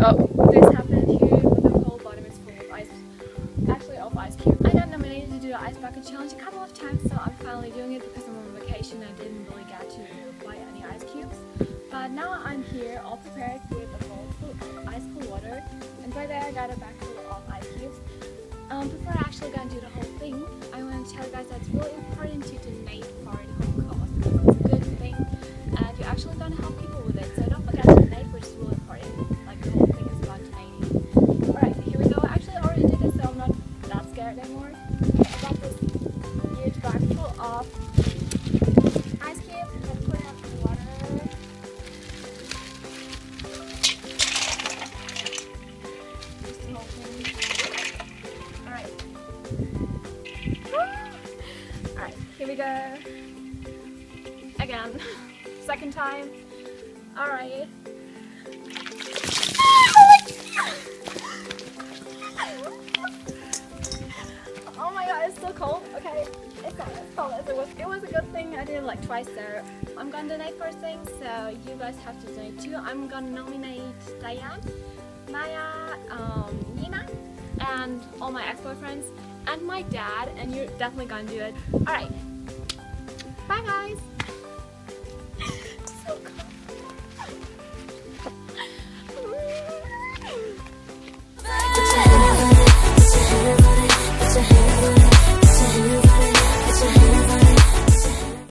Oh, this happened here with the whole bottom is full of ice, actually of ice cubes. I got nominated to do the ice bucket challenge a couple of times, so I'm finally doing it because I'm on vacation. I didn't really get to buy any ice cubes, but now I'm here all prepared with a bowl full of ice cold water, and by that I got a bag full of ice cubes. Before I actually got to do the whole thing, I want to tell you guys that it's really important to donate for the whole cause. It's a good thing, and you're actually going to help people with it, so don't forget to donate, which is really important. Like, the whole thing is about donating. Alright, here we go. Actually, I already did this, so I'm not that scared anymore. I got this huge bag full of ice cubes. I'm going to put it up in water. Just the whole thing. Alright. Alright, here we go. Again. Second time. Alright. Oh my god, it's so cold. Okay, it's cold as it was a good thing. I did it like twice there. I'm gonna donate for things, so you guys have to donate too. I'm gonna nominate Diane, Maya, Nina, and all my ex-boyfriends, and my dad, and you're definitely gonna do it. Alright, bye guys!